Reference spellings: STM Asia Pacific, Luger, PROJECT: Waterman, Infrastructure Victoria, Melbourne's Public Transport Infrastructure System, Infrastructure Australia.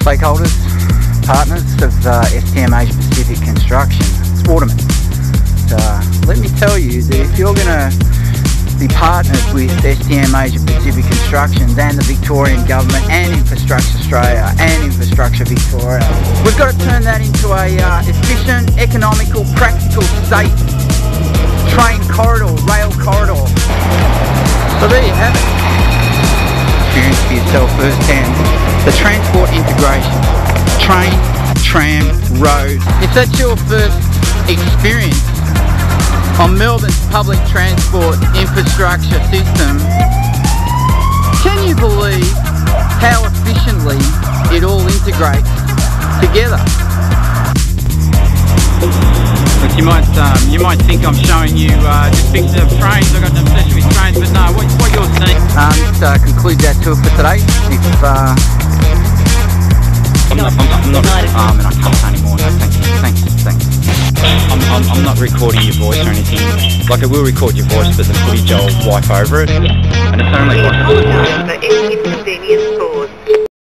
stakeholders, partners of STM Asia Pacific Construction. It's Waterman. Let me tell you that if you're going to be partners with STM Asia Pacific Construction and the Victorian Government and Infrastructure Australia and Infrastructure Victoria, we've got to turn that into a efficient, economical, practical state train corridor, rail corridor. So there you have it. Experience for yourself firsthand the transport integration. Train, tram, road. If that's your first experience on Melbourne's Public Transport Infrastructure System, can you believe how efficiently it all integrates together? Look, you might think I'm showing you just pictures of trains. I've got an obsession with trains, but no, what you're seeing. Just conclude that tour for today. I'm not at farm and I can't anymore. No, thank you. I'm not recording your voice or anything. Like, I will record your voice, but the footage I'll wipe over it, and it's only what.